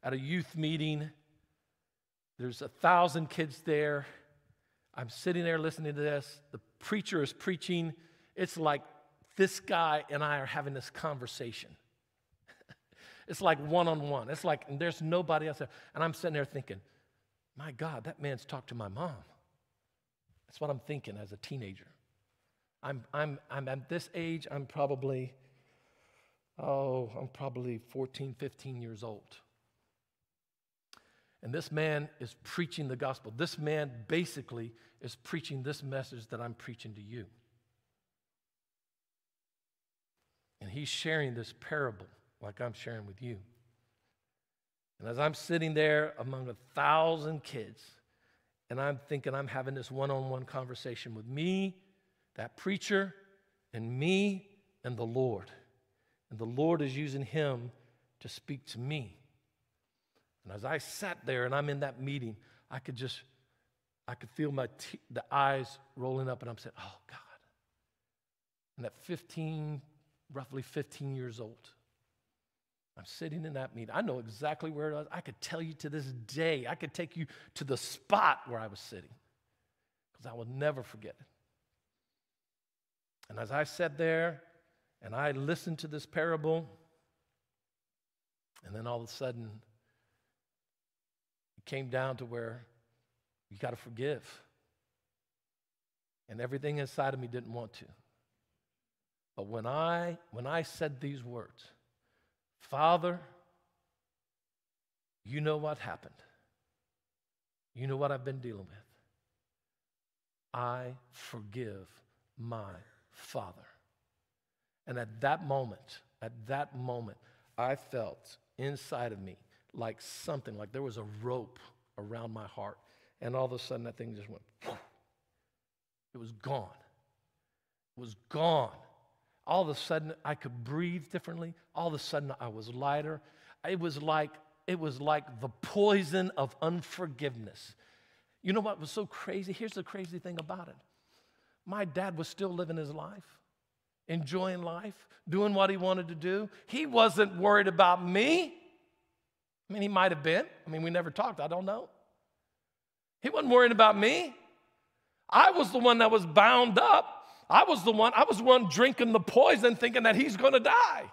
at a youth meeting, there's 1,000 kids there. I'm sitting there listening to this. The preacher is preaching. It's like this guy and I are having this conversation. It's like one-on-one. It's like, and there's nobody else there. And I'm sitting there thinking, my God, that man's talked to my mom. That's what I'm thinking as a teenager. I'm at this age, I'm probably 14, 15 years old. And this man is preaching the gospel. This man basically is preaching this message that I'm preaching to you. And he's sharing this parable, like I'm sharing with you. And as I'm sitting there among 1,000 kids, and I'm thinking I'm having this one-on-one conversation with me, that preacher, and me, and the Lord. And the Lord is using him to speak to me. And as I sat there and I'm in that meeting, I could feel the eyes rolling up, and I'm saying, oh, God. And at roughly 15 years old, I'm sitting in that meeting. I know exactly where it was. I could tell you to this day. I could take you to the spot where I was sitting, because I will never forget it. And as I sat there and I listened to this parable, and then all of a sudden it came down to where you got to forgive. And everything inside of me didn't want to. But when I said these words, Father, you know what happened. You know what I've been dealing with. I forgive my father. And at that moment, I felt inside of me like something, like there was a rope around my heart. And all of a sudden, that thing just went, it was gone. It was gone. All of a sudden, I could breathe differently. All of a sudden, I was lighter. It was like the poison of unforgiveness. You know what was so crazy? Here's the crazy thing about it. My dad was still living his life, enjoying life, doing what he wanted to do. He wasn't worried about me. I mean, he might have been. I mean, we never talked. I don't know. He wasn't worried about me. I was the one that was bound up. I was the one drinking the poison thinking that he's going to die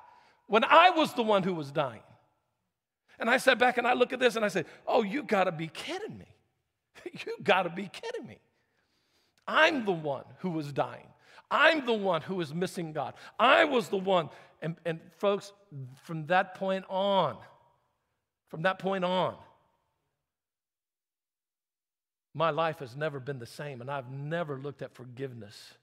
when I was the one who was dying. And I sat back and I look at this and I said, oh, you got to be kidding me. You got to be kidding me. I'm the one who was dying. I'm the one who was missing God. I was the one. And folks, from that point on, my life has never been the same, and I've never looked at forgiveness.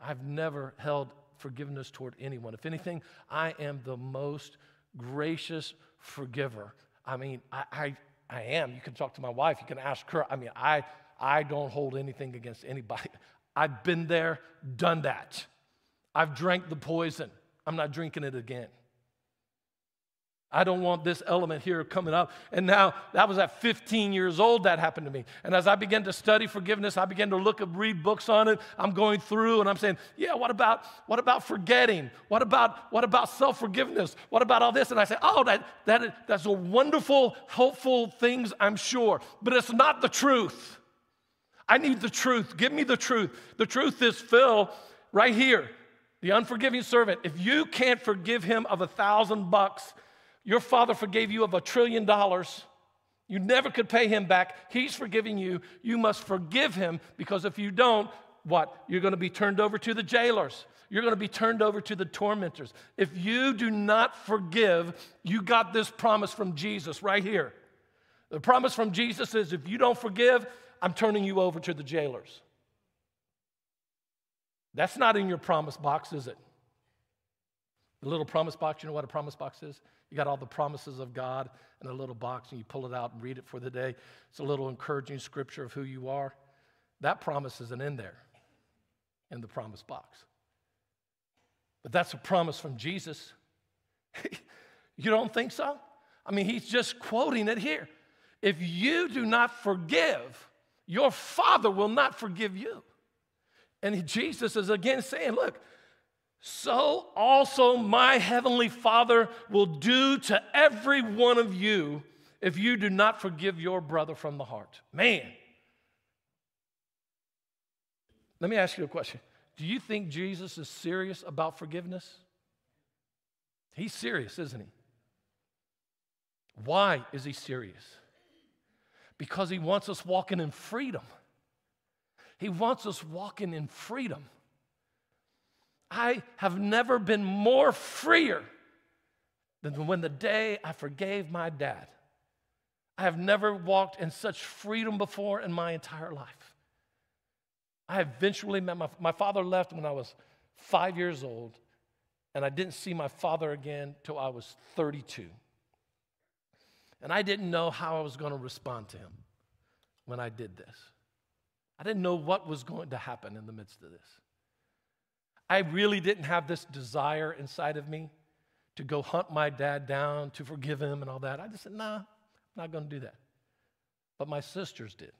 I've never held forgiveness toward anyone. If anything, I am the most gracious forgiver. I mean, I am. You can talk to my wife. You can ask her. I mean, I don't hold anything against anybody. I've been there, done that. I've drank the poison. I'm not drinking it again. I don't want this element here coming up. And now, that was at 15 years old that happened to me. And as I began to study forgiveness, I began to read books on it. I'm going through and I'm saying, yeah, what about forgetting? What about self-forgiveness? What about all this? And I say, oh, that's a wonderful, helpful things, I'm sure. But it's not the truth. I need the truth. Give me the truth. The truth is, Phil, right here, the unforgiving servant, if you can't forgive him of $1,000, your father forgave you of $1 trillion. You never could pay him back. He's forgiving you. You must forgive him, because if you don't, what? You're going to be turned over to the jailers. You're going to be turned over to the tormentors. If you do not forgive, you got this promise from Jesus right here. The promise from Jesus is, if you don't forgive, I'm turning you over to the jailers. That's not in your promise box, is it? The little promise box, you know what a promise box is? You got all the promises of God in a little box, and you pull it out and read it for the day. It's a little encouraging scripture of who you are. That promise isn't in there, in the promise box. But that's a promise from Jesus. You don't think so? I mean, he's just quoting it here. If you do not forgive, your Father will not forgive you. And Jesus is again saying, look, so also my heavenly Father will do to every one of you if you do not forgive your brother from the heart. Man. Let me ask you a question. Do you think Jesus is serious about forgiveness? He's serious, isn't he? Why is he serious? Because he wants us walking in freedom. He wants us walking in freedom. I have never been more freer than when the day I forgave my dad. I have never walked in such freedom before in my entire life. I eventually met my father left when I was 5 years old, and I didn't see my father again till I was 32. And I didn't know how I was going to respond to him when I did this. I didn't know what was going to happen in the midst of this. I really didn't have this desire inside of me to go hunt my dad down, to forgive him and all that. I just said, nah, I'm not going to do that. But my sisters did.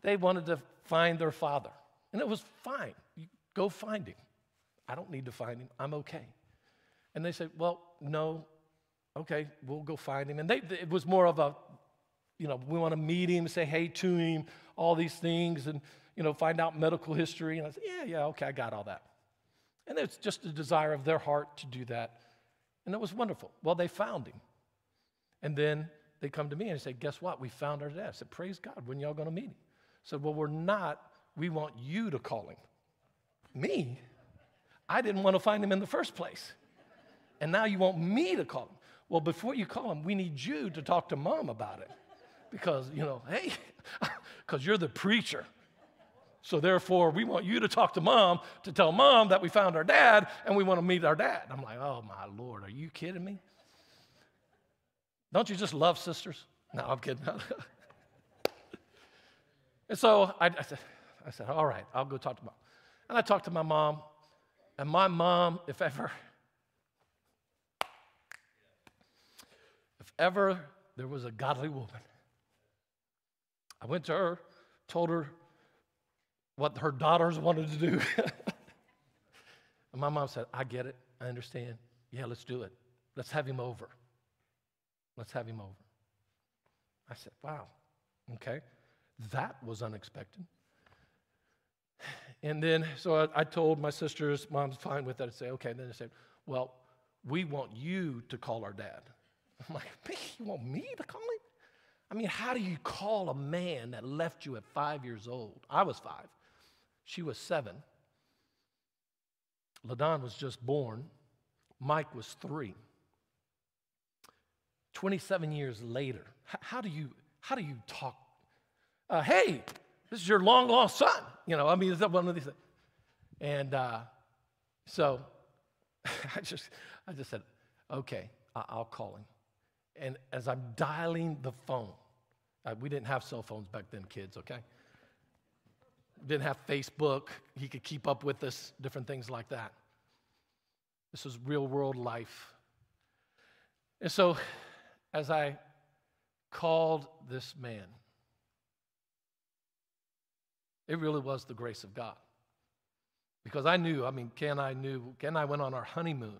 They wanted to find their father. And it was fine. You go find him. I don't need to find him. I'm okay. And they said, well, no, okay, we'll go find him. And it was more of a, you know, we want to meet him, say hey to him, all these things, and, you know, find out medical history. And I said, yeah, okay, I got all that. And it's just the desire of their heart to do that. And it was wonderful. Well, they found him. And then they come to me and they say, guess what? We found our dad. I said, praise God, when y'all going to meet him? I said, well, we're not. We want you to call him. Me? I didn't want to find him in the first place. And now you want me to call him. Well, before you call him, we need you to talk to Mom about it. Because, you know, hey, because you're the preacher. So therefore, we want you to talk to Mom, to tell Mom that we found our dad and we want to meet our dad. I'm like, oh, my Lord, are you kidding me? Don't you just love sisters? No, I'm kidding. And so I said, all right, I'll go talk to Mom. And I talked to my mom. And my mom, if ever there was a godly woman, I went to her, told her what her daughters wanted to do. And my mom said, I get it. I understand. Yeah, let's do it. Let's have him over. Let's have him over. I said, wow, okay. That was unexpected. And then, so I told my sisters, Mom's fine with that. I said, okay. And then they said, well, we want you to call our dad. I'm like, you want me to call him? I mean, how do you call a man that left you at 5 years old? I was 5. She was 7. LaDon was just born. Mike was 3. 27 years later, how do you talk? Hey, this is your long-lost son. You know, I mean, it's one of these things. And so I just said, okay, I'll call him. And as I'm dialing the phone, we didn't have cell phones back then, kids, okay? Didn't have Facebook. He could keep up with us, different things like that. This was real-world life. And so as I called this man, it really was the grace of God. Because I knew, I mean, Ken and I went on our honeymoon,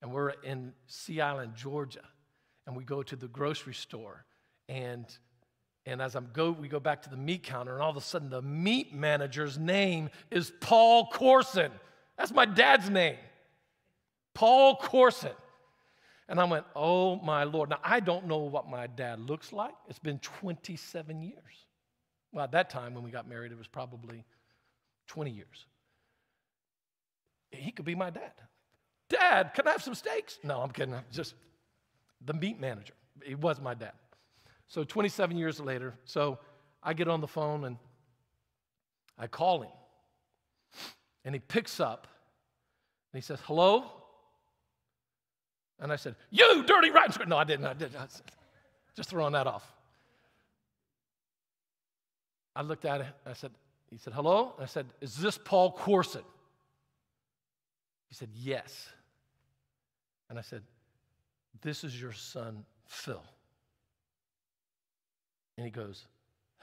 and we're in Sea Island, Georgia, and we go to the grocery store, and as we go back to the meat counter, and all of a sudden the meat manager's name is Paul Courson. That's my dad's name, Paul Courson. And I went, oh, my Lord. Now, I don't know what my dad looks like. It's been 27 years. Well, at that time when we got married, it was probably 20 years. He could be my dad. Dad, can I have some steaks? No, I'm kidding. I'm just the meat manager. It was my dad. So 27 years later, so I get on the phone and I call him. And he picks up and he says, hello? And I said, you dirty rotten. No, I didn't. I said, just throwing that off. I looked at it. He said, hello? I said, is this Paul Courson? He said, yes. And I said, this is your son, Phil. And he goes,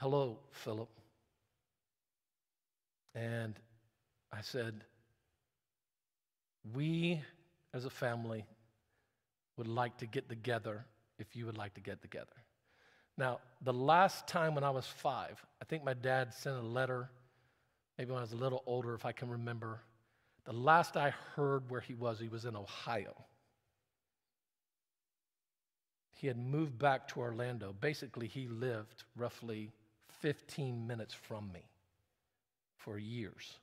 hello, Philip. And I said, we as a family would like to get together if you would like to get together. Now, the last time when I was 5, I think my dad sent a letter, maybe when I was a little older, if I can remember. The last I heard where he was in Ohio. He had moved back to Orlando. Basically, he lived roughly 15 minutes from me for years.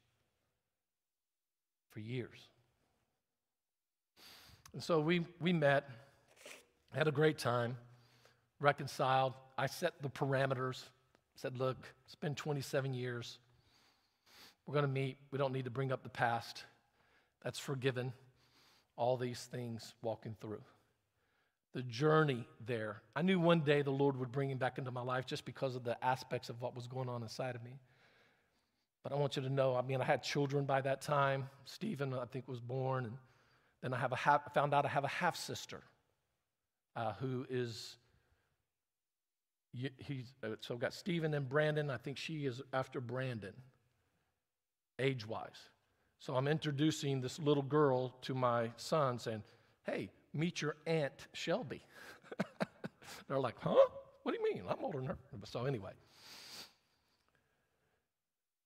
For years. And so we met, had a great time, reconciled. I set the parameters, said, look, it's been 27 years. We're going to meet. We don't need to bring up the past. That's forgiven. All these things walking through. The journey there. I knew one day the Lord would bring him back into my life just because of the aspects of what was going on inside of me. But I want you to know, I mean, I had children by that time. Stephen, I think, was born. And then found out I have a half-sister who is... So I've got Stephen and Brandon. I think she is after Brandon, age-wise. So I'm introducing this little girl to my son saying, hey, meet your Aunt Shelby. They're like, huh? What do you mean? I'm older than her. So anyway.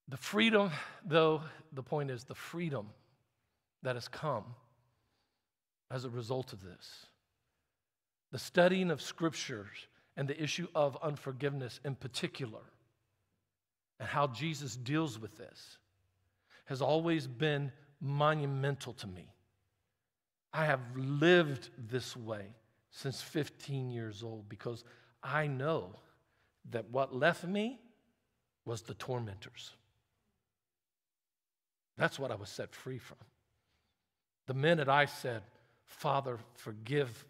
The freedom, though, the point is the freedom that has come as a result of this. The studying of Scriptures and the issue of unforgiveness in particular, and how Jesus deals with this, has always been monumental to me. I have lived this way since 15 years old because I know that what left me was the tormentors. That's what I was set free from. The minute I said, Father, I forgive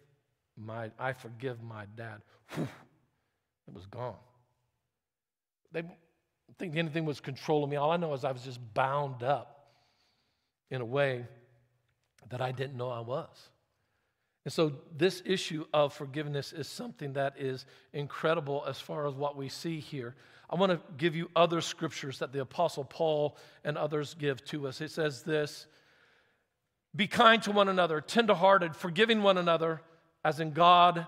my dad, whew, it was gone. They didn't think anything was controlling me. All I know is I was just bound up in a way that I didn't know I was. And so this issue of forgiveness is something that is incredible as far as what we see here. I want to give you other scriptures that the Apostle Paul and others give to us. It says this, be kind to one another, tenderhearted, forgiving one another, as God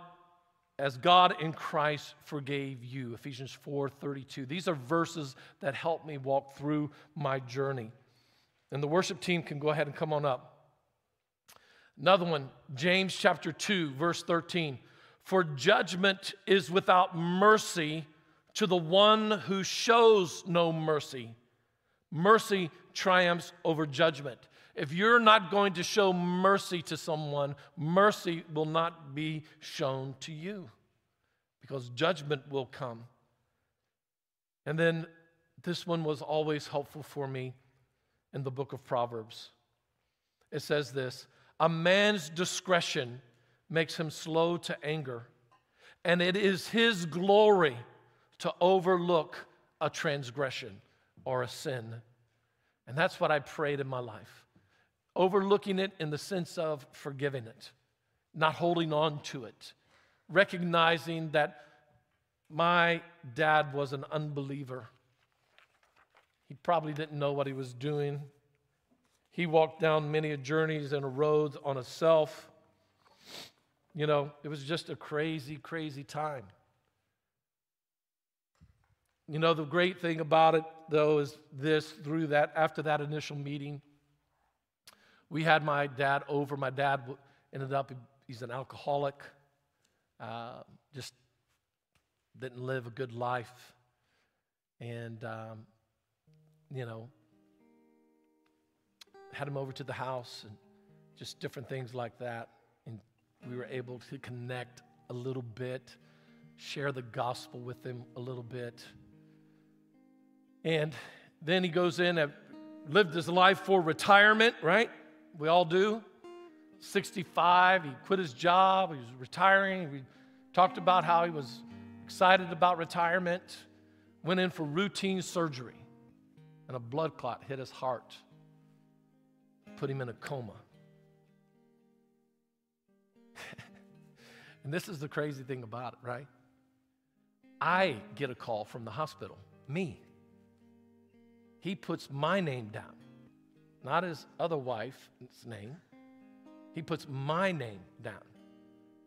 in Christ forgave you. Ephesians 4:32. These are verses that help me walk through my journey. And the worship team can go ahead and come on up. Another one, James chapter 2, verse 13. For judgment is without mercy to the one who shows no mercy. Mercy triumphs over judgment. If you're not going to show mercy to someone, mercy will not be shown to you because judgment will come. And then this one was always helpful for me in the book of Proverbs. It says this, a man's discretion makes him slow to anger, and it is his glory to overlook a transgression or a sin. And that's what I prayed in my life, overlooking it in the sense of forgiving it, not holding on to it, recognizing that my dad was an unbeliever. He probably didn't know what he was doing. He walked down many journeys and roads on himself. You know, it was just a crazy, crazy time. You know, the great thing about it, though, is this, through that, after that initial meeting, we had my dad over. My dad ended up, he's an alcoholic, just didn't live a good life. And, you know, had him over to the house and just different things like that. And we were able to connect a little bit, share the gospel with him a little bit. And then he goes in and lived his life for retirement, right? We all do. 65, he quit his job. He was retiring. We talked about how he was excited about retirement. Went in for routine surgery. And a blood clot hit his heart. Put him in a coma. And this is the crazy thing about it, right? I get a call from the hospital, me. He puts my name down, not his other wife's name. He puts my name down.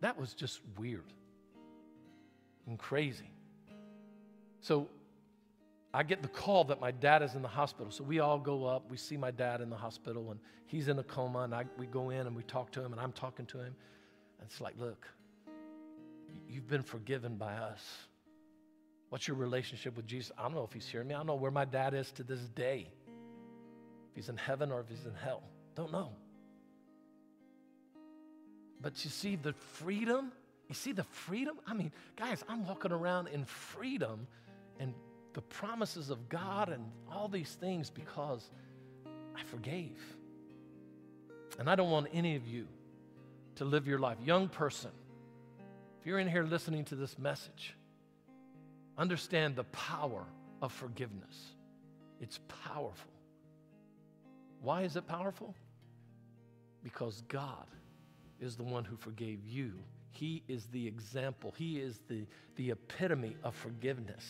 That was just weird and crazy. So I get the call that my dad is in the hospital. So we all go up. We see my dad in the hospital, and he's in a coma, and we go in, and we talk to him, and I'm talking to him. And it's like, look, you've been forgiven by us. What's your relationship with Jesus? I don't know if he's hearing me. I don't know where my dad is to this day, if he's in heaven or if he's in hell. Don't know. But you see the freedom? You see the freedom? I mean, guys, I'm walking around in freedom and the promises of God and all these things because I forgave. And I don't want any of you to live your life. Young person, if you're in here listening to this message, understand the power of forgiveness. It's powerful. Why is it powerful? Because God is the one who forgave you. He is the example. He is the epitome of forgiveness.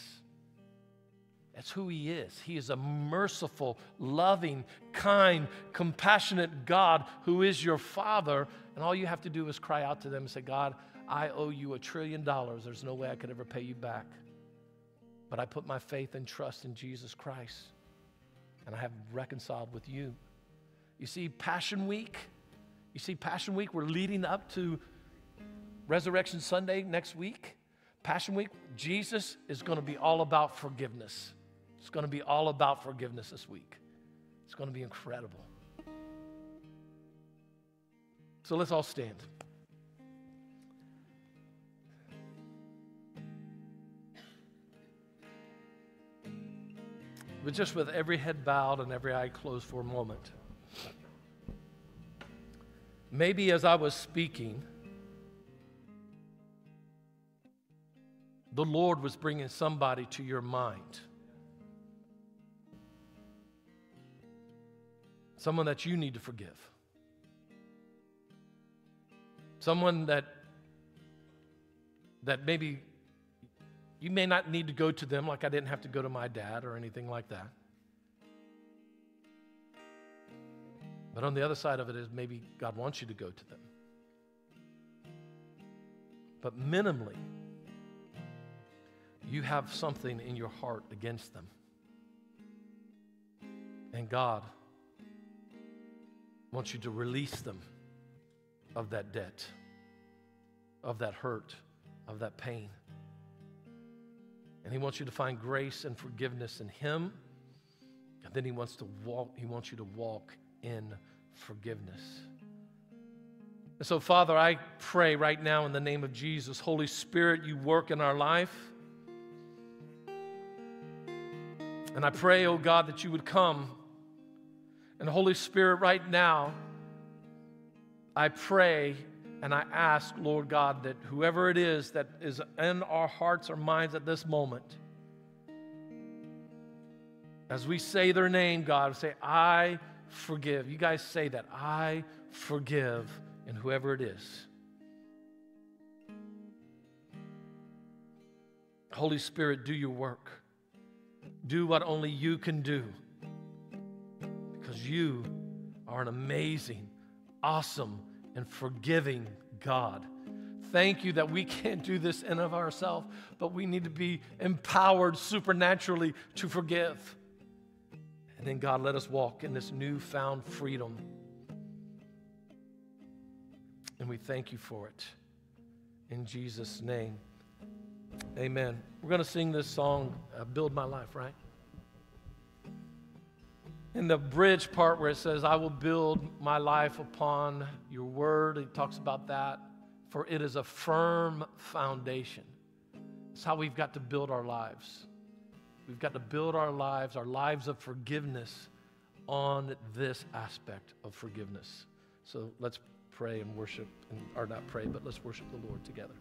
That's who he is. He is a merciful, loving, kind, compassionate God who is your Father. And all you have to do is cry out to them and say, God, I owe you $1 trillion. There's no way I could ever pay you back. But I put my faith and trust in Jesus Christ. And I have reconciled with you. You see Passion Week? You see Passion Week? We're leading up to Resurrection Sunday next week. Passion Week, Jesus is going to be all about forgiveness. It's going to be all about forgiveness this week. It's going to be incredible. So let's all stand. But just with every head bowed and every eye closed for a moment. Maybe as I was speaking, the Lord was bringing somebody to your mind. Someone that you need to forgive. Someone that maybe you may not need to go to them, like I didn't have to go to my dad or anything like that. But on the other side of it is maybe God wants you to go to them. But minimally, you have something in your heart against them. And God wants you to release them of that debt, of that hurt, of that pain. And he wants you to find grace and forgiveness in him. And then he wants you to walk in forgiveness. And so, Father, I pray right now in the name of Jesus, Holy Spirit, you work in our life. And I pray, oh God, that you would come. And Holy Spirit, right now, I pray and I ask, Lord God, that whoever it is that is in our hearts or minds at this moment, as we say their name, God, say, I forgive. You guys say that, I forgive, and whoever it is. Holy Spirit, do your work. Do what only you can do, because you are an amazing, awesome, and forgiving God. Thank you that we can't do this in and of ourselves, but we need to be empowered supernaturally to forgive. And then, God, let us walk in this newfound freedom. And we thank you for it. In Jesus' name, amen. We're going to sing this song, Build My Life, right? In the bridge part where it says, I will build my life upon your word, it talks about that, for it is a firm foundation. It's how we've got to build our lives. We've got to build our lives of forgiveness, on this aspect of forgiveness. So let's pray and worship, or not pray, but let's worship the Lord together.